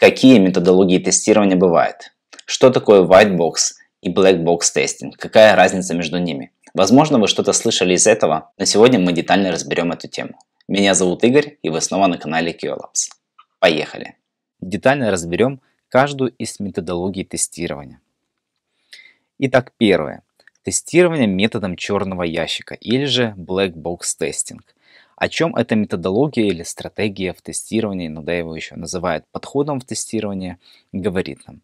Какие методологии тестирования бывают? Что такое white-box и black-box testing? Какая разница между ними? Возможно, вы что-то слышали из этого, но сегодня мы детально разберем эту тему. Меня зовут Игорь, и вы снова на канале QA Labs. Поехали! Детально разберем каждую из методологий тестирования. Итак, первое. Тестирование методом черного ящика, или же black-box testing. О чем эта методология или стратегия в тестировании, иногда его еще называют подходом в тестировании, говорит нам.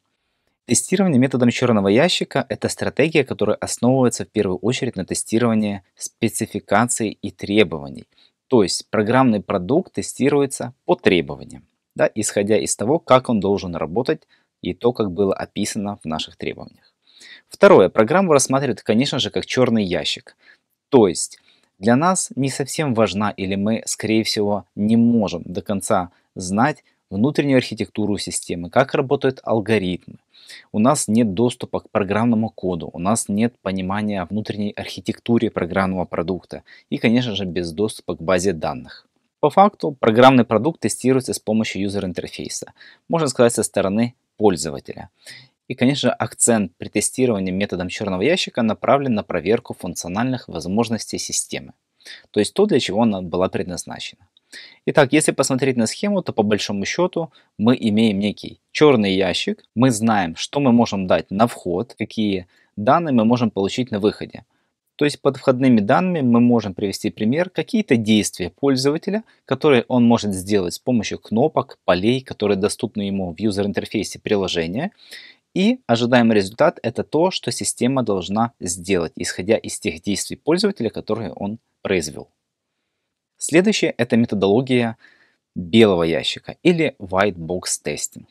Тестирование методом черного ящика – это стратегия, которая основывается в первую очередь на тестировании спецификаций и требований. То есть программный продукт тестируется по требованиям, да, исходя из того, как он должен работать и то, как было описано в наших требованиях. Второе. Программу рассматривают, конечно же, как черный ящик. То есть для нас не совсем важна, или мы, скорее всего, не можем до конца знать внутреннюю архитектуру системы, как работают алгоритмы. У нас нет доступа к программному коду, у нас нет понимания внутренней архитектуры программного продукта и, конечно же, без доступа к базе данных. По факту программный продукт тестируется с помощью юзер-интерфейса, можно сказать, со стороны пользователя. И, конечно, акцент при тестировании методом черного ящика направлен на проверку функциональных возможностей системы, то есть то, для чего она была предназначена. Итак, если посмотреть на схему, то по большому счету мы имеем некий черный ящик, мы знаем, что мы можем дать на вход, какие данные мы можем получить на выходе. То есть под входными данными мы можем привести пример, какие-то действия пользователя, которые он может сделать с помощью кнопок, полей, которые доступны ему в юзер-интерфейсе приложения. И ожидаемый результат – это то, что система должна сделать, исходя из тех действий пользователя, которые он произвел. Следующее – это методология белого ящика, или white-box testing.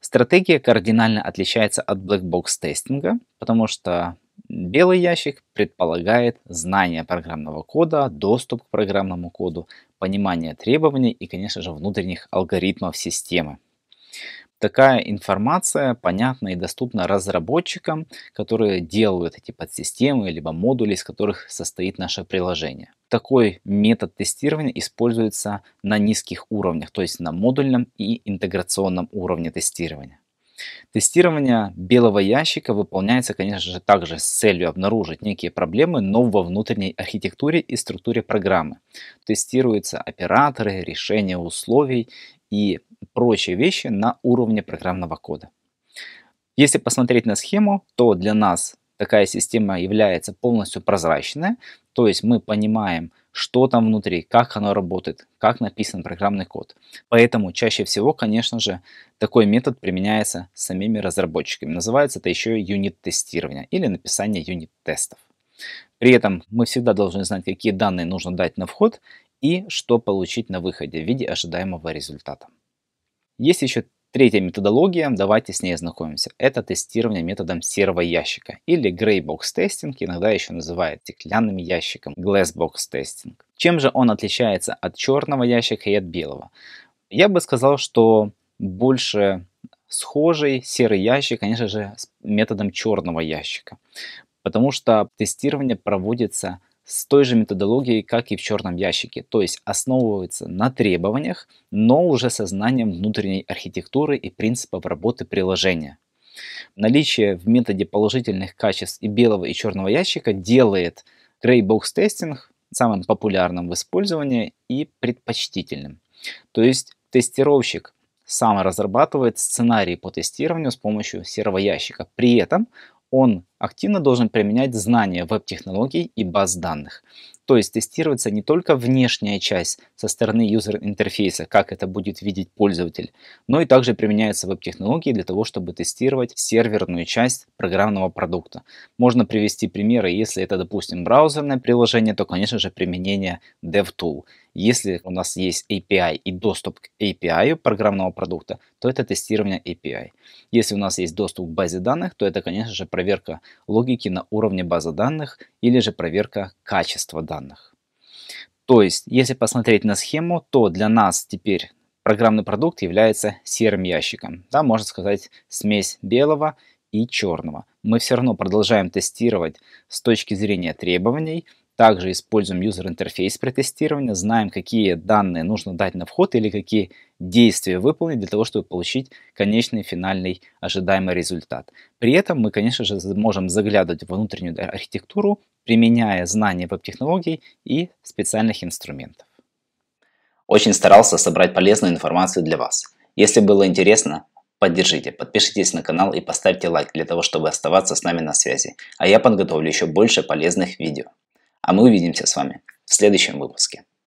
Стратегия кардинально отличается от black-box тестинга, потому что белый ящик предполагает знание программного кода, доступ к программному коду, понимание требований и, конечно же, внутренних алгоритмов системы. Такая информация понятна и доступна разработчикам, которые делают эти подсистемы, либо модули, из которых состоит наше приложение. Такой метод тестирования используется на низких уровнях, то есть на модульном и интеграционном уровне тестирования. Тестирование белого ящика выполняется, конечно же, также с целью обнаружить некие проблемы, но во внутренней архитектуре и структуре программы. Тестируются операторы, решения условий и прочие вещи на уровне программного кода. Если посмотреть на схему, то для нас такая система является полностью прозрачной, то есть мы понимаем, что там внутри, как оно работает, как написан программный код. Поэтому чаще всего, конечно же, такой метод применяется самими разработчиками. Называется это еще юнит-тестирование или написание юнит-тестов. При этом мы всегда должны знать, какие данные нужно дать на вход и что получить на выходе в виде ожидаемого результата. Есть еще третья методология, давайте с ней ознакомимся. Это тестирование методом серого ящика, или Gray-box testing, иногда еще называют стеклянным ящиком, Glass-box testing. Чем же он отличается от черного ящика и от белого? Я бы сказал, что больше схожий серый ящик, конечно же, с методом черного ящика, потому что тестирование проводится с той же методологией, как и в черном ящике, то есть основывается на требованиях, но уже со знанием внутренней архитектуры и принципов работы приложения. Наличие в методе положительных качеств и белого, и черного ящика делает Gray-box тестинг самым популярным в использовании и предпочтительным. То есть тестировщик сам разрабатывает сценарий по тестированию с помощью серого ящика, при этом он активно должен применять знания веб-технологий и баз данных. То есть тестируется не только внешняя часть со стороны юзер-интерфейса, как это будет видеть пользователь, но и также применяются веб-технологии для того, чтобы тестировать серверную часть программного продукта. Можно привести примеры, если это, допустим, браузерное приложение, то, конечно же, применение DevTool. Если у нас есть API и доступ к API программного продукта, то это тестирование API. Если у нас есть доступ к базе данных, то это, конечно же, проверка логики на уровне базы данных или же проверка качества данных. То есть, если посмотреть на схему, то для нас теперь программный продукт является серым ящиком. Да, можно сказать, смесь белого и черного. Мы все равно продолжаем тестировать с точки зрения требований, Также используем user-интерфейс при тестировании, знаем, какие данные нужно дать на вход или какие действия выполнить для того, чтобы получить конечный, финальный, ожидаемый результат. При этом мы, конечно же, можем заглядывать в внутреннюю архитектуру, применяя знания веб-технологий и специальных инструментов. Очень старался собрать полезную информацию для вас. Если было интересно, поддержите, подпишитесь на канал и поставьте лайк для того, чтобы оставаться с нами на связи. А я подготовлю еще больше полезных видео. А мы увидимся с вами в следующем выпуске.